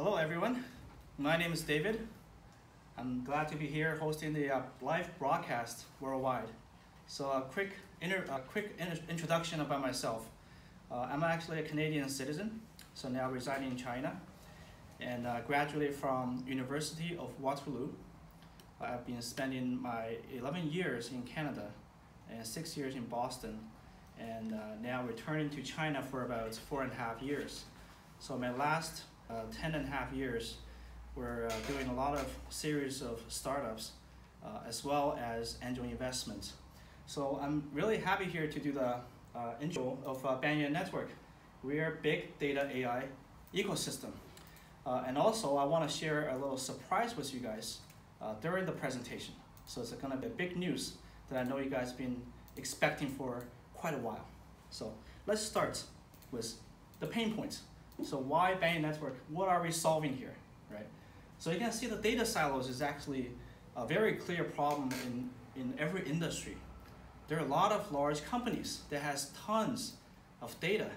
Hello everyone, my name is David. I'm glad to be here hosting the live broadcast worldwide. So a quick introduction about myself. I'm actually a Canadian citizen, so now residing in China, and graduated from University of Waterloo. I've been spending my 11 years in Canada and 6 years in Boston, and now returning to China for about 4.5 years. So my last 10.5 years we're doing a lot of series of startups as well as angel investments. So I'm really happy here to do the intro of Banyan Network. We are big data AI ecosystem. And also I want to share a little surprise with you guys during the presentation. So it's going to be big news that I know you guys have been expecting for quite a while. So let's start with the pain points. So why Banyan Network? What are we solving here, right? So you can see the data silos is actually a very clear problem in every industry. There are a lot of large companies that has tons of data,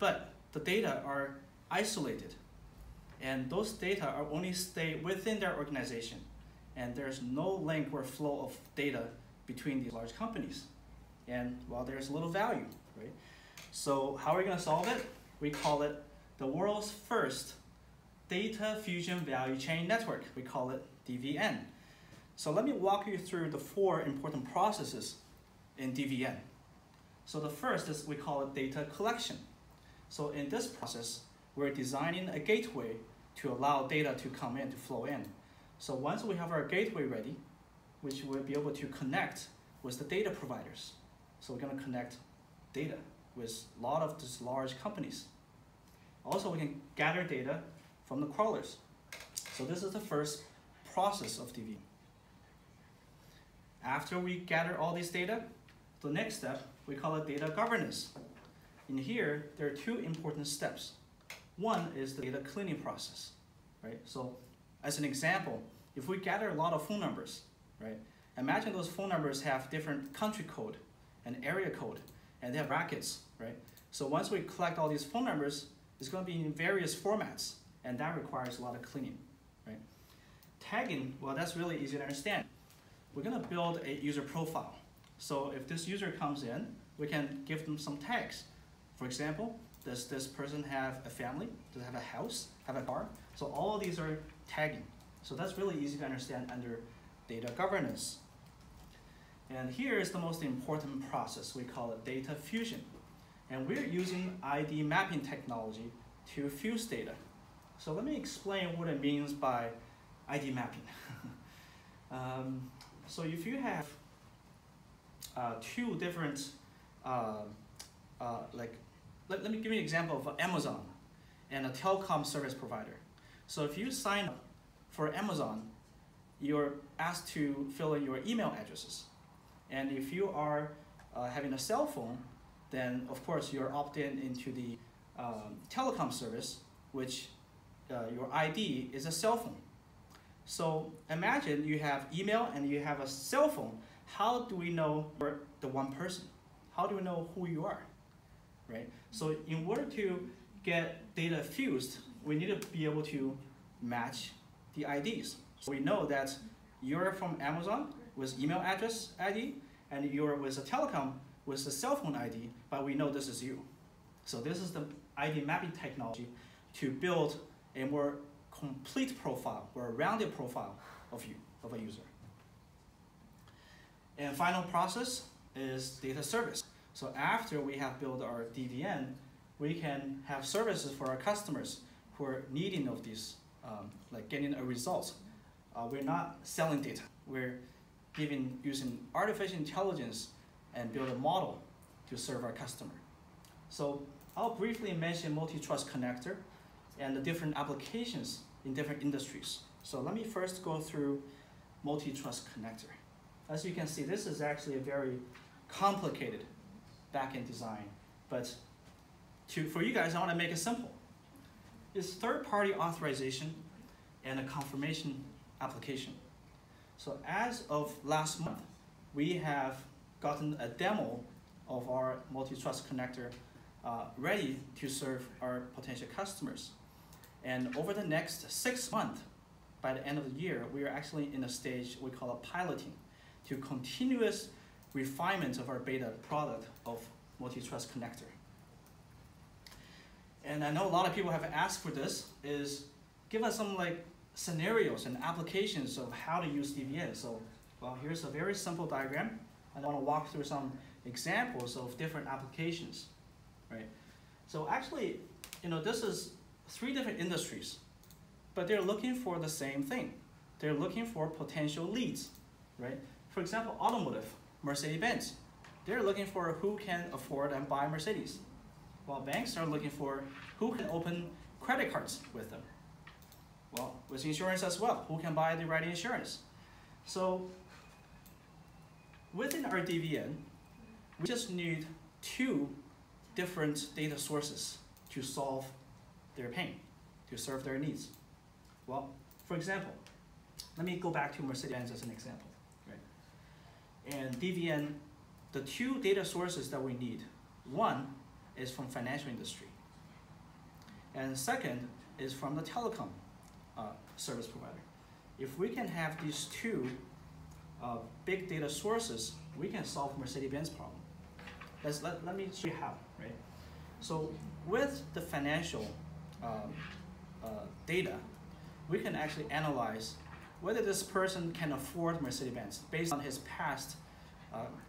but the data are isolated. And those data are only stay within their organization. And there's no link or flow of data between these large companies. And well, there's little value, right? So how are we gonna solve it? We call it the world's first data fusion value chain network. We call it DVN. So let me walk you through the four important processes in DVN. So the first is we call it data collection. So in this process, we're designing a gateway to allow data to come in, to flow in. So once we have our gateway ready, which we'll be able to connect with the data providers. So we're gonna connect data with a lot of these large companies. Also, we can gather data from the crawlers. So this is the first process of DVN. After we gather all this data, the next step, we call it data governance. In here, there are two important steps. One is the data cleaning process, right? So as an example, if we gather a lot of phone numbers, right? Imagine those phone numbers have different country code and area code, and they have brackets, right? So once we collect all these phone numbers, it's going to be in various formats, and that requires a lot of cleaning, right? Tagging, well, that's really easy to understand. We're going to build a user profile. So if this user comes in, we can give them some tags. For example, does this person have a family? Does it have a house? Have a car? So all of these are tagging. So that's really easy to understand under data governance. And here is the most important process. We call it data fusion. And we're using ID mapping technology to fuse data. So let me explain what it means by ID mapping. So if you have two different, let me give you an example of Amazon and a telecom service provider. So if you sign up for Amazon, you're asked to fill in your email addresses. And if you are having a cell phone, then of course you're opted into the telecom service, which your ID is a cell phone. So imagine you have email and you have a cell phone. How do we know you're the one person? How do we know who you are, right? So in order to get data fused, we need to be able to match the IDs. So we know that you're from Amazon with email address ID, and you're with a telecom with a cell phone ID, but we know this is you. So this is the ID mapping technology to build a more complete profile or a rounded profile of you, of a user. And final process is data service. So after we have built our DVN, we can have services for our customers who are needing of these, like getting a result. We're not selling data. We're giving, using artificial intelligence and build a model to serve our customer. So I'll briefly mention Multi-Trust Connector and the different applications in different industries. So let me first go through Multi-Trust Connector. As you can see, this is actually a very complicated backend design, but for you guys, I want to make it simple. It's third-party authorization and a confirmation application. So as of last month, we have gotten a demo of our Multi-Trust Connector ready to serve our potential customers. And over the next 6 months, by the end of the year, we are actually in a stage we call a piloting to continuous refinement of our beta product of Multi-Trust Connector. And I know a lot of people have asked for this, is give us some like scenarios and applications of how to use DVN. So, well, here's a very simple diagram. I want to walk through some examples of different applications, right? So actually, you know, this is 3 different industries, but they're looking for the same thing. They're looking for potential leads, right? For example, automotive, Mercedes-Benz. They're looking for who can afford and buy Mercedes, while banks are looking for who can open credit cards with them. Well, with insurance as well, who can buy the right insurance? So within our DVN, we just need 2 different data sources to solve their pain, to serve their needs. Well, for example, let me go back to Mercedes-Benz as an example, right? And DVN, the 2 data sources that we need, 1 is from financial industry, and 2nd is from the telecom service provider. If we can have these 2 big data sources, we can solve Mercedes-Benz problem. Let me show you how, right? So with the financial data, we can actually analyze whether this person can afford Mercedes-Benz based on his past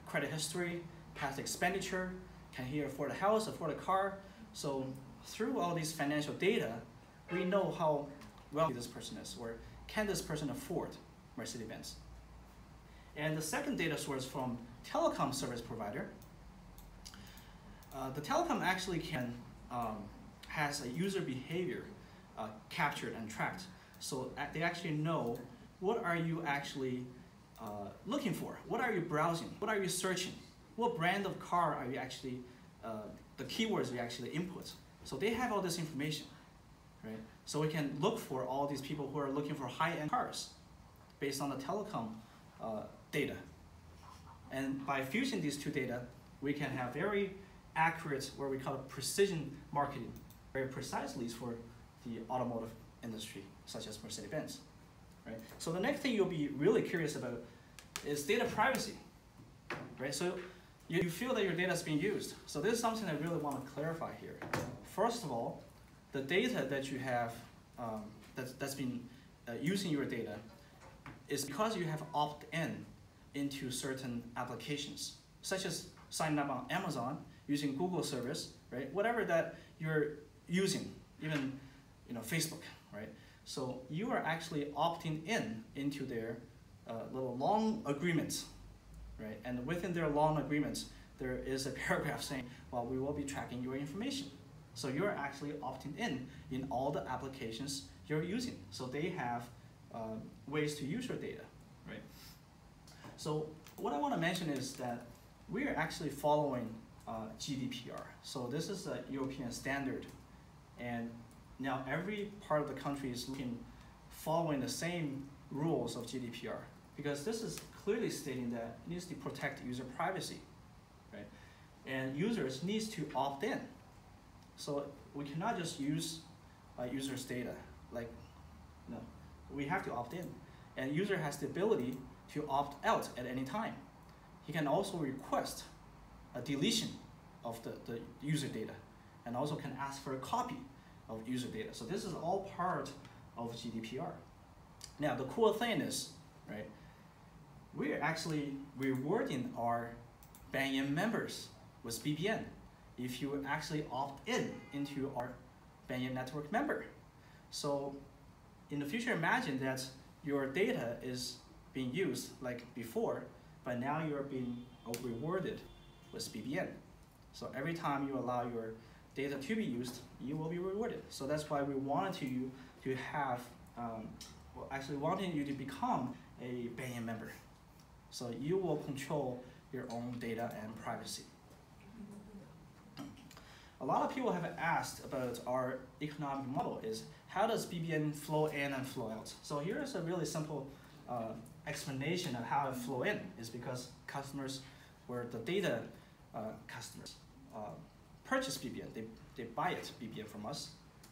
credit history, past expenditure. Can he afford a house, afford a car? So through all these financial data, we know how wealthy this person is, or can this person afford Mercedes-Benz? And the 2nd data source from telecom service provider. The telecom actually can has a user behavior captured and tracked, so they actually know what are you actually looking for, what are you browsing, what are you searching, what brand of car are you actually, the keywords you actually input. So they have all this information, right? So we can look for all these people who are looking for high-end cars based on the telecom data. And by fusing these 2 data, we can have very accurate, what we call a precision marketing, very precisely for the automotive industry, such as Mercedes-Benz, right? So the next thing you'll be really curious about is data privacy, right? So you feel that your data is being used. So this is something I really want to clarify here. First of all, the data that you have, that's been using your data, is because you have opt-in into certain applications, such as signing up on Amazon, using Google service, right? Whatever that you're using, even Facebook, right? So you are actually opting in into their little long agreements, right? And within their long agreements, there is a paragraph saying, well, we will be tracking your information. So you're actually opting in all the applications you're using. So they have ways to use your data, right? So what I want to mention is that we are actually following GDPR. So this is a European standard, and now every part of the country is following the same rules of GDPR, because this is clearly stating that it needs to protect user privacy, right? And users needs to opt in. So we cannot just use users' data, like, no, we have to opt in. And user has the ability to opt out at any time. He can also request a deletion of the user data, and also can ask for a copy of user data. So this is all part of GDPR. Now the cool thing is, right, we are actually rewarding our Banyan members with BBN if you actually opt in into our Banyan Network member. So in the future, imagine that your data is being used like before, but now you're being rewarded with BBN. So every time you allow your data to be used, you will be rewarded. So that's why we wanted you to have, well, actually wanting you to become a Banyan member. So you will control your own data and privacy. A lot of people have asked about our economic model is, how does BBN flow in and flow out? So here's a really simple explanation of how it flow in, is because customers were the data customers purchase BBN, they buy it, BBN from us,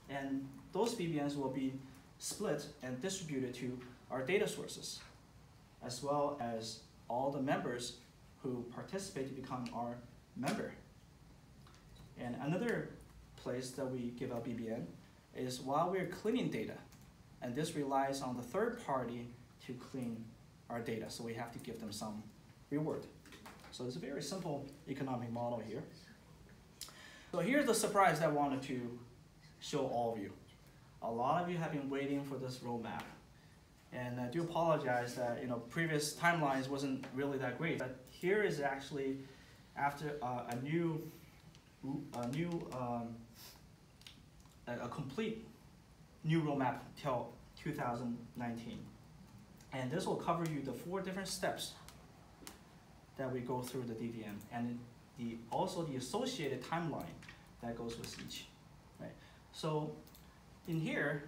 And those BBNs will be split and distributed to our data sources, as well as all the members who participate to become our member. And another place that we give out BBN is while we're cleaning data. And this relies on the third party to clean our data, so we have to give them some reward. So it's a very simple economic model here. So here's the surprise that I wanted to show all of you. A lot of you have been waiting for this roadmap. And I do apologize that previous timelines wasn't really that great. But here is actually after a complete new roadmap till 2019. And this will cover you the 4 different steps that we go through the DVN and also the associated timeline that goes with each. Right? So in here,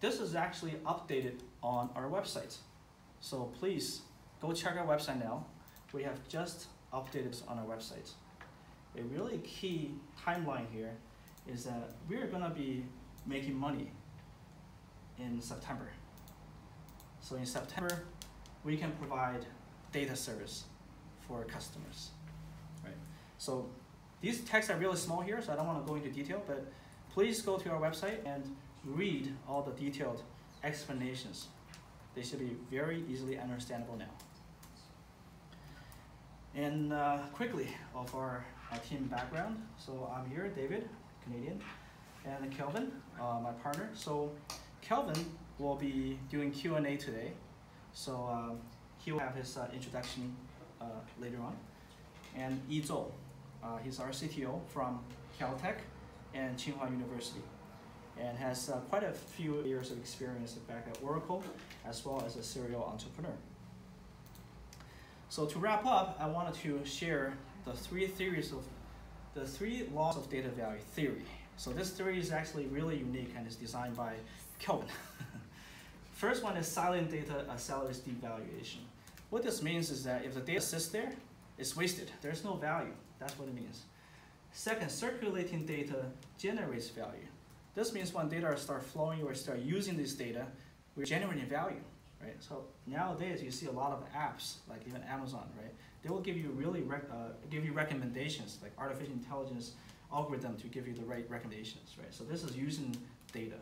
this is actually updated on our website. So please go check our website now. We have just updated this on our website. A really key timeline here is that we're gonna be making money in September. So in September, we can provide data service for customers, right? So these texts are really small here, so I don't wanna go into detail, but please go to our website and read all the detailed explanations. They should be very easily understandable now. And quickly of our team background. So I'm here, David, Canadian, and Kelvin, my partner. So Kelvin will be doing Q&A today. So he will have his introduction later on. And Yi Zhou, he's our CTO from Caltech and Tsinghua University, and has quite a few years of experience back at Oracle, as well as a serial entrepreneur. So to wrap up, I wanted to share the 3 laws of data value theory. So this theory is actually really unique and is designed by Kelvin. First one is silent data accelerates devaluation. What this means is that if the data sits there, it's wasted. There's no value. That's what it means. Second, circulating data generates value. This means when data start flowing or start using this data, we're generating value, right? So nowadays you see a lot of apps, like even Amazon, right? They will give you really recommendations, like artificial intelligence algorithm to give you the right recommendations, right? So this is using data.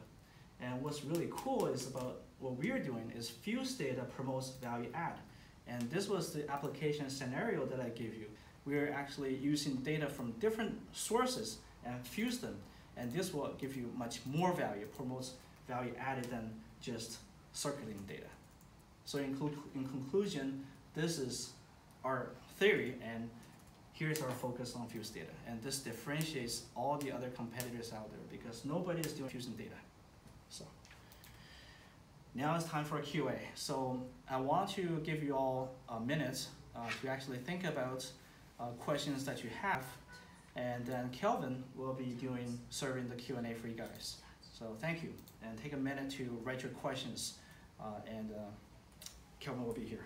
And what's really cool is about what we're doing is fuse data promotes value add. And this was the application scenario that I gave you. We're actually using data from different sources and fuse them. And this will give you much more value, promotes value added than just circulating data. So in conclusion, this is our theory, and here's our focus on fuse data. And this differentiates all the other competitors out there because nobody is doing fusing data. So now it's time for a QA. So I want to give you all a minute to actually think about questions that you have, and then Kelvin will be serving the Q&A for you guys. So thank you, and take a minute to write your questions, and Kelvin will be here.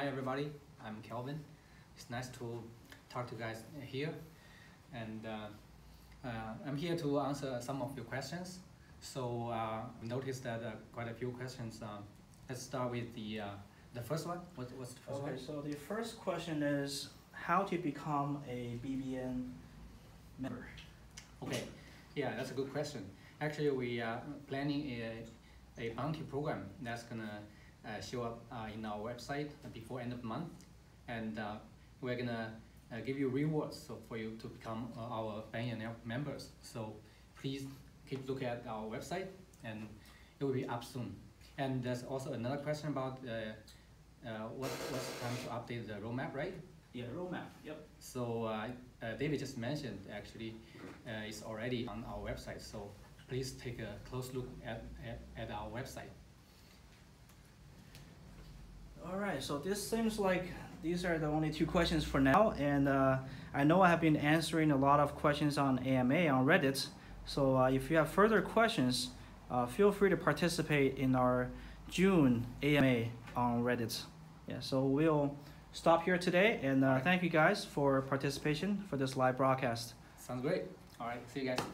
Hi everybody, I'm Kelvin. It's nice to talk to you guys here, and I'm here to answer some of your questions. So I noticed that quite a few questions. Let's start with the first one. What's the first one? So the first question is how to become a BBN member. Okay, yeah, that's a good question. Actually, we are planning a bounty program that's gonna show up in our website before end of month, and we're gonna give you rewards so for you to become our Banyan Network members. So please keep looking at our website, and it will be up soon. And there's also another question about what's time to update the roadmap, right? Yeah, roadmap. Yep. So David just mentioned actually it's already on our website. So please take a close look at our website. All right, so this seems like these are the only two questions for now, and I know I have been answering a lot of questions on AMA on Reddit, so if you have further questions, feel free to participate in our June AMA on Reddit. Yeah, so we'll stop here today, and thank you guys for participation for this live broadcast. Sounds great. All right, see you guys.